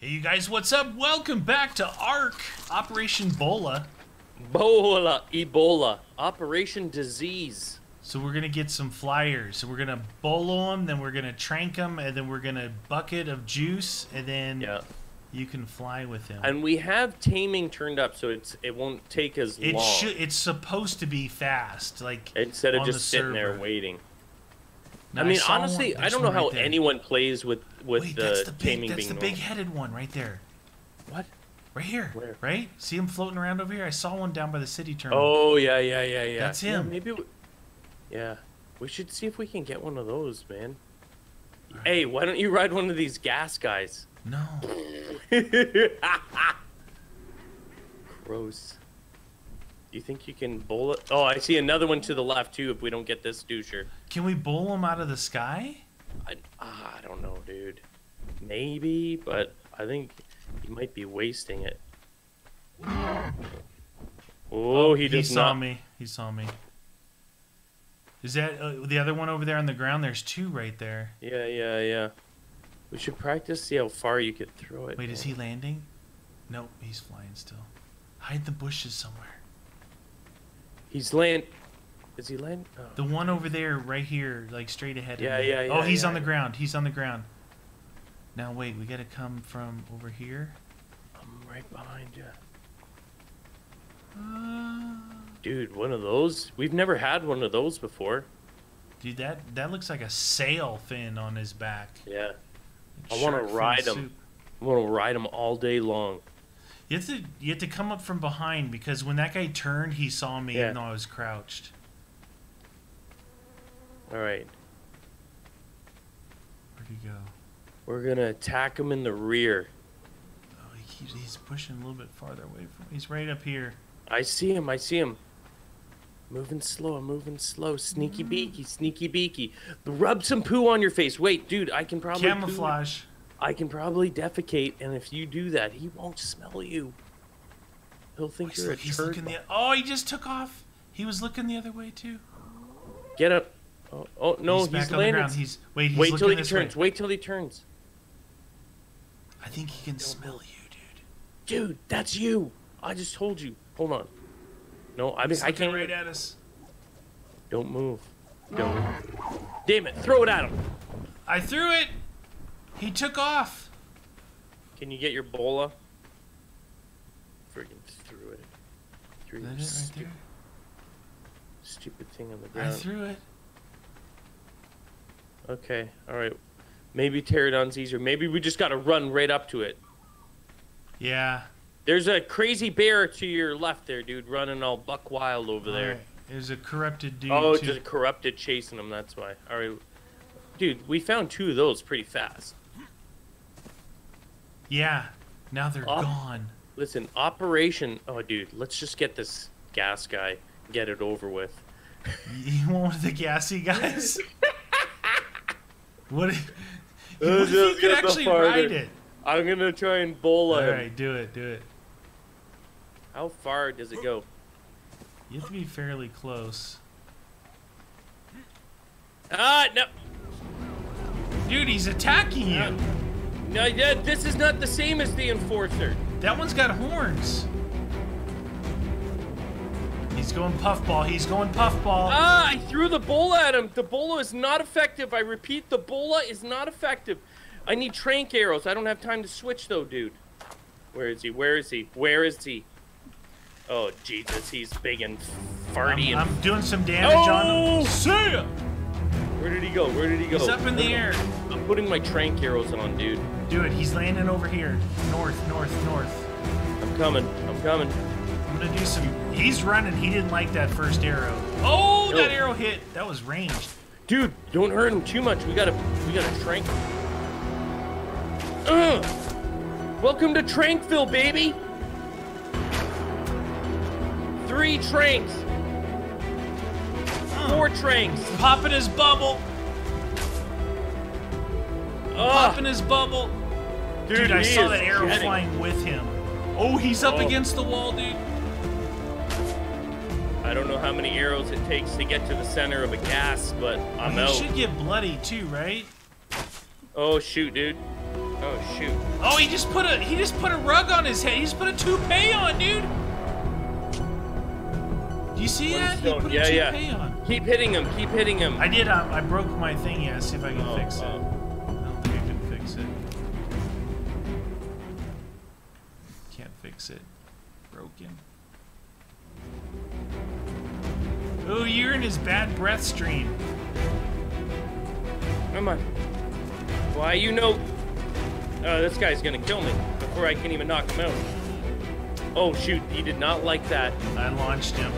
Hey you guys, what's up? Welcome back to ARK, Operation Bola. Ebola, Operation Disease. So we're gonna get some flyers. So we're gonna bolo them, then we're gonna trank them, and then we're gonna bucket of juice, and then you can fly with them. And we have taming turned up, so it won't take as long. It's supposed to be fast, like instead of just sitting there waiting. I mean, honestly, I don't know how anyone plays with the taming being normal. Wait, that's the big-headed one right there. What? Right here. Where? Right? See him floating around over here? I saw one down by the city terminal. Oh, yeah. That's him. Yeah, maybe we should see if we can get one of those, man. Right. Hey, why don't you ride one of these gas guys? No. Gross. Do you think you can bowl it? Oh, I see another one to the left, too, if we don't get this doucher. Can we bowl him out of the sky? I don't know, dude. Maybe, but I think you might be wasting it. Oh, he saw me. He saw me. Is that the other one over there on the ground? There's two right there. Yeah. We should practice, see how far you could throw it. Wait, is he landing? Nope, he's flying still. Hide the bushes somewhere. He's land. Is he land? Oh. The one over there, right here, like straight ahead. Yeah. Oh, he's on the ground. He's on the ground. Now wait, we gotta come from over here. I'm right behind you. Dude, one of those. We've never had one of those before. Dude, that looks like a sail fin on his back. Yeah. I want to ride him. I want to ride him all day long. You have to come up from behind, because when that guy turned, he saw me even though I was crouched. All right. Where'd he go? We're going to attack him in the rear. Oh, he's pushing a little bit farther away from me. He's right up here. I see him. Moving slow. Sneaky beaky. Rub some poo on your face. Wait, dude, I can probably... Camouflage. I can probably defecate, and if you do that, he won't smell you. He'll think you're a turd. Oh, he just took off. He was looking the other way too. Get up! Oh no, he's landing. Wait till he turns. Wait till he turns. I think he can smell you, dude. Dude, that's you. I just told you. Hold on. No, I mean I can't. Right at us. Don't move. Don't. Damn it! Throw it at him. I threw it. He took off. Can you get your bola? Friggin' threw it. Threw that it right there? Stupid thing on the ground. I threw it. Okay, alright. Maybe Pterodon's easier. Maybe we just gotta run right up to it. Yeah. There's a crazy bear to your left there, dude, running all buck wild over there. Right. There's a corrupted dude. Oh, just corrupted chasing him, that's why. Alright. Dude, we found two of those pretty fast. Yeah, now they're gone. Listen, Operation... Oh, dude, let's just get this gas guy. Get it over with. You want one of the gassy guys? What if you could actually ride it? I'm going to try and bowl him. All right, do it. How far does it go? You have to be fairly close. No. Dude, he's attacking you. No, yeah, this is not the same as the Enforcer. That one's got horns. He's going puffball. Ah, I threw the bola at him. The bola is not effective. I repeat, the bola is not effective. I need trank arrows. I don't have time to switch, though, dude. Where is he? Oh, Jesus, he's big and farty. I'm doing some damage on him. See ya! Where did he go? He's up in the air. I'm putting my trank arrows on, dude. Do it. He's landing over here. North. I'm coming. I'm going to do some... He's running. He didn't like that first arrow. Oh, that arrow hit. That was ranged. Dude, don't hurt him too much. We gotta trank him. Welcome to Trankville, baby. 3 tranks. 4 tranks. Popping his bubble. Dude, I saw that arrow flying with him. Oh, he's up against the wall, dude. I don't know how many arrows it takes to get to the center of a gas, but I'm out. You should get bloody too, right? Oh, shoot, dude. Oh shoot. Oh, he just put a rug on his head. He just put a toupee on, dude. Do you see that? He put a toupee on. Keep hitting him. Keep hitting him. I did. I broke my thing. Yeah, see if I can fix it. I don't think I can fix it. Can't fix it. Broken. Oh, you're in his bad breath stream. Come on. Why, you know... this guy's gonna kill me before I can even knock him out. Oh, shoot. He did not like that. I launched him.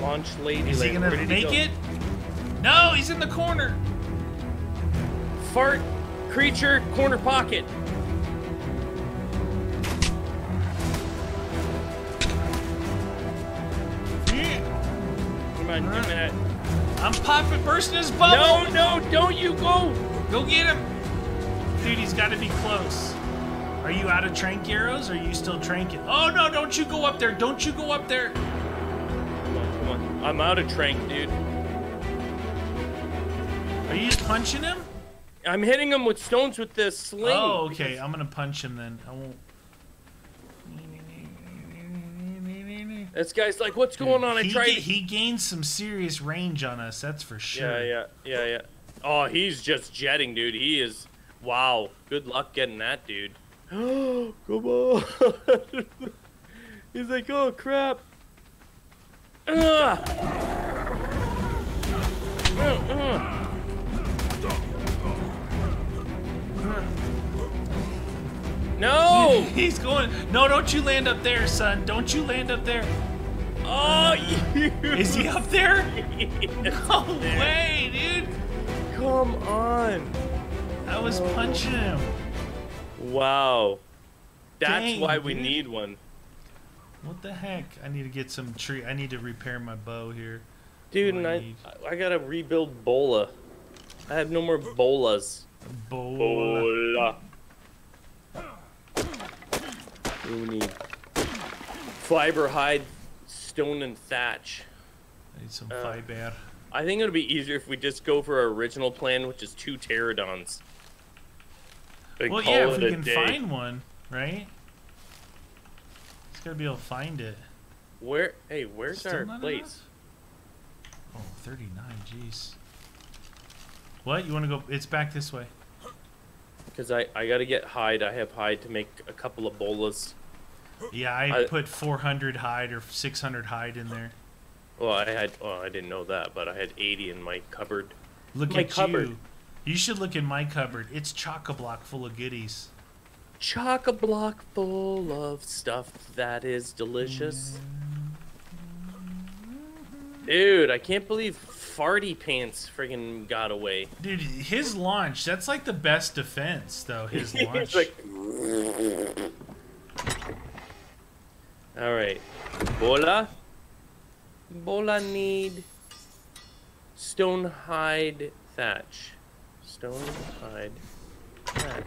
Launch lady. Is he gonna make it? No, he's in the corner. Fart creature corner pocket. Come on, give me that. I'm popping, bursting his bubble. No, no, don't you go. Go get him. Dude, he's got to be close. Are you out of trank arrows? Or are you still tranking? Oh, no, don't you go up there. Don't you go up there. Come on, come on. I'm out of trank, dude. Are you just punching him? I'm hitting him with stones with this sling. Oh, okay. I'm going to punch him then. I won't. This guy's like, what's going on? He gained some serious range on us, that's for sure. Yeah. Oh, he's just jetting, dude. He is. Wow. Good luck getting that, dude. Oh, come on. He's like, oh, crap. No! He's going. No, don't you land up there, son. Don't you land up there. Oh, you. Is he up there? No way, dude. Come on. I was punching him. Wow. That's why we need one. What the heck? I need to get some tree. I need to repair my bow here. Dude, and I gotta rebuild Bola. I have no more Bolas. Bola. We need fiber, hide, stone, and thatch. I need some fiber. I think it would be easier if we just go for our original plan, which is 2 pterodons. Well, yeah, if we can find one, right? Just gotta be able to find it. Where? Hey, where's our place? Oh, 39, jeez. What? You want to go? It's back this way. Because I gotta get hide. I have hide to make a couple of bolas. Yeah, I put 400 hide or 600 hide in there. Well, I didn't know that, but I had 80 in my cupboard. Look at you. You should look in my cupboard. It's chock-a-block full of goodies. Chock-a-block full of stuff that is delicious. Dude, I can't believe Farty Pants friggin' got away. Dude, his launch, that's like the best defense, though, his launch. Like... All right. Bola need stone, hide, thatch. Stone, hide, thatch.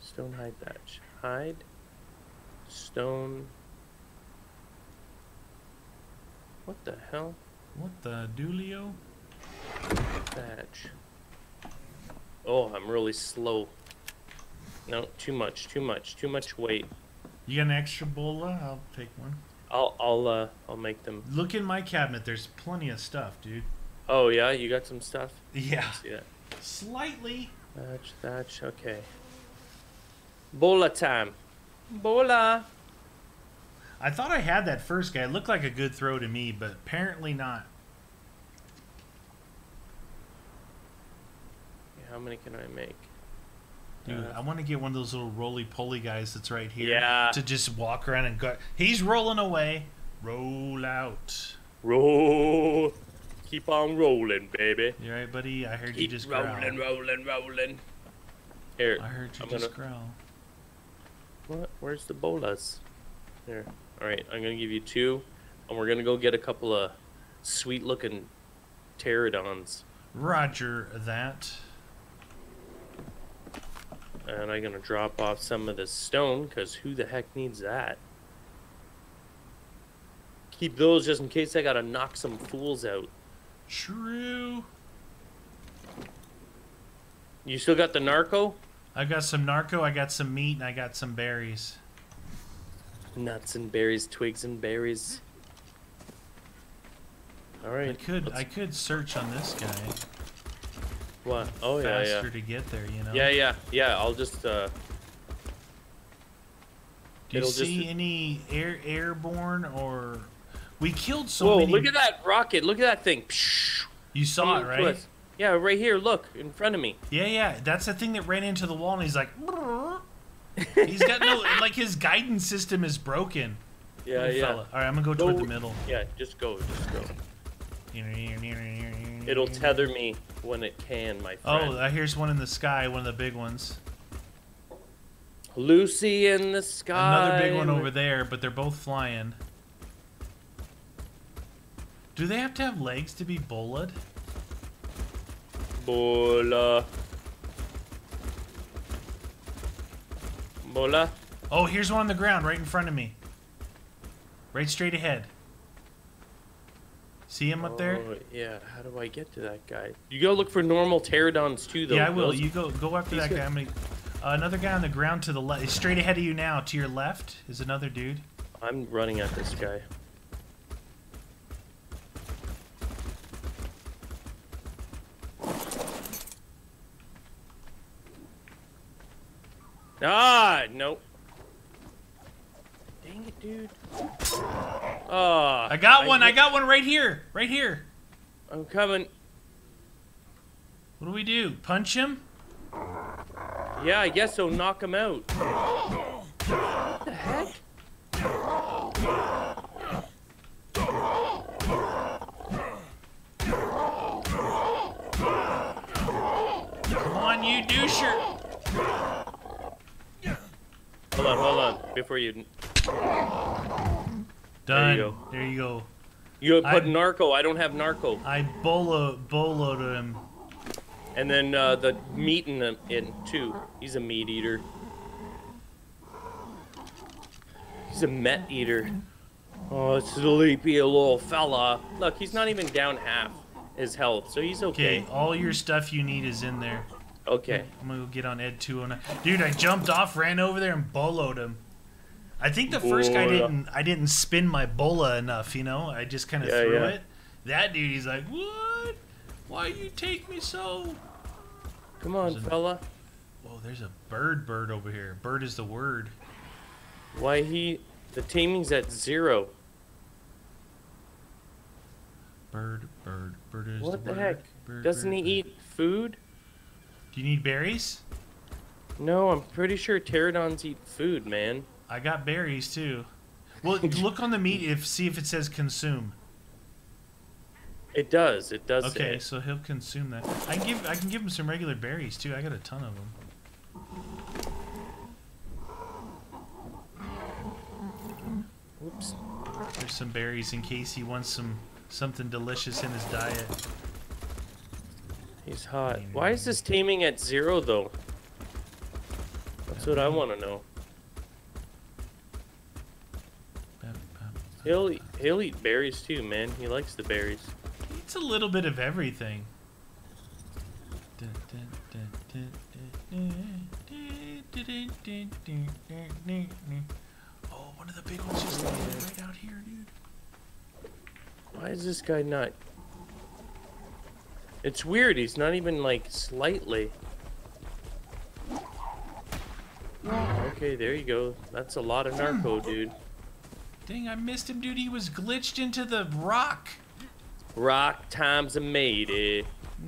Stone, hide, thatch. Hide, stone. What the hell? What the doolio? Thatch. Oh, I'm really slow. No, too much weight. You got an extra bola? I'll take one. I'll make them. Look in my cabinet. There's plenty of stuff, dude. Oh yeah, you got some stuff. Yeah. Yeah. Slightly. Thatch. Okay. Bola time. Bola. I thought I had that first guy. It looked like a good throw to me, but apparently not. How many can I make? Dude, I want to get one of those little roly-poly guys that's right here. Yeah. To just walk around and go. He's rolling away. Roll out. Roll. Keep on rolling, baby. You all right, buddy? I heard you just growl. Rolling, rolling, rolling. Here. I heard you just growl. What? Where's the bolas? There. All right, I'm gonna give you 2, and we're gonna go get a couple of sweet-looking pterodons. Roger that. And I'm gonna drop off some of this stone, cause who the heck needs that? Keep those just in case I gotta knock some fools out. True. You still got the narco? I got some narco, I got some meat, and I got some berries. Nuts and berries, twigs and berries. All right. I could search on this guy. What? Oh yeah, yeah. Faster to get there, you know. Yeah, yeah, yeah. I'll just. Do you see just... any airborne or? We killed so many. Whoa! Look at that rocket! Look at that thing! You saw it, right? Yeah, right here. Look in front of me. Yeah, yeah. That's the thing that ran into the wall, and he's like. He's got no, like, his guidance system is broken. Yeah, yeah. Fella. All right, I'm gonna go toward the middle. Yeah, just go, just go. It'll tether me when it can, my friend. Oh, here's one in the sky, one of the big ones. Lucy in the sky. Another big one over there, but they're both flying. Do they have to have legs to be bulla'd? Bulla. Bola. Oh, here's one on the ground right in front of me. Right straight ahead. See him up there? Yeah, how do I get to that guy? You go look for normal pterodons too, though. Yeah, I will. You go after that guy. I'm gonna... another guy on the ground to the left. Straight ahead of you now. To your left is another dude. I'm running at this guy. Ah, nope. Dang it, dude. Oh, I got one. I got one right here. Right here. I'm coming. What do we do? Punch him? Yeah, I guess so. Knock him out. What the heck? Come on, you doucher. Hold on, hold on. Before you... Done. There you go. There you go. You put narco. I don't have narco. I boloed him. And then the meat in him too. He's a meat eater. He's a met eater. Oh, sleepy little fella. Look, he's not even down half his health, so he's okay. Okay, all your stuff you need is in there. Okay. I'm gonna go get on ED-209. Dude, I jumped off, ran over there, and boloed him. I think the first guy I didn't spin my bola enough, you know? I just kind of threw it. That dude, he's like, what? Why you take me so? Come on, fella. Whoa, there's a bird over here. Bird is the word. Why the taming's at 0. Bird is the word. What the heck? Doesn't he eat food? Do you need berries? No, I'm pretty sure pterodons eat food, man. I got berries too. Well, look on the meat see if it says consume. It does. It does. Okay, so he'll consume that. I can give him some regular berries too. I got a ton of them. Whoops. There's some berries in case he wants something delicious in his diet. He's hot. Why is this taming at 0 though? That's what I want to know. He'll eat berries too, man. He likes the berries. He eats a little bit of everything. Oh, one of the big ones just right out here, dude. Why is this guy not? It's weird, he's not even, like, slightly. Okay, there you go. That's a lot of narco, dude. Dang, I missed him, dude. He was glitched into the rock. Rock times a matey.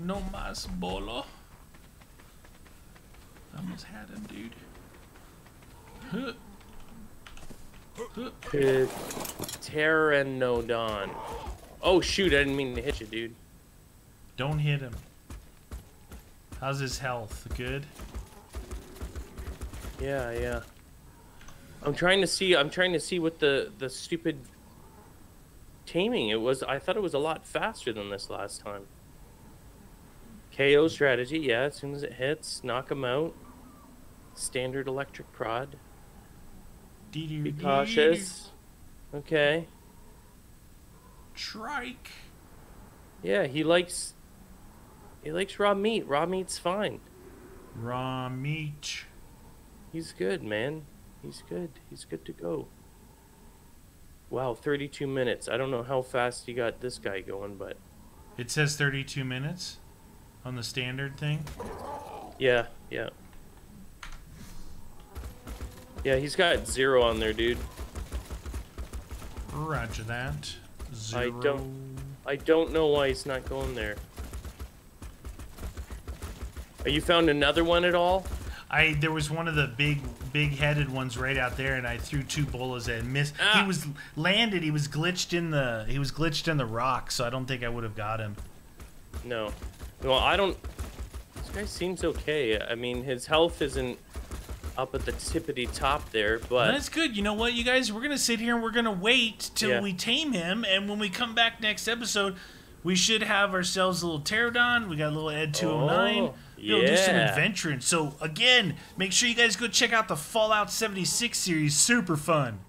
No mas bolo. Almost had him, dude. Pteranodon. Oh, shoot, I didn't mean to hit you, dude. Don't hit him. How's his health? Good? Yeah, yeah. I'm trying to see what the stupid taming it was. I thought it was a lot faster than this last time. KO strategy, yeah, as soon as it hits, knock him out. Standard electric prod. Be cautious. Okay. Trike. Yeah, he likes raw meat. Raw meat's fine. Raw meat. He's good, man. He's good. He's good to go. Wow, 32 minutes. I don't know how fast you got this guy going, but... It says 32 minutes on the standard thing? Yeah, yeah. Yeah, he's got 0 on there, dude. Roger that. 0. I don't know why he's not going there. Are you found another one at all? There was one of the big-headed ones right out there, and I threw 2 bolas at him. Missed. Ah. He was landed. He was glitched in the rock, so I don't think I would have got him. No. Well, I don't. This guy seems okay. I mean, his health isn't up at the tippity top there, but that's good. You know what, you guys, we're gonna sit here and we're gonna wait till we tame him, and when we come back next episode, we should have ourselves a little Pterodon. We got a little ED-209. Oh. We'll do some adventuring. So again, make sure you guys go check out the Fallout 76 series. Super fun.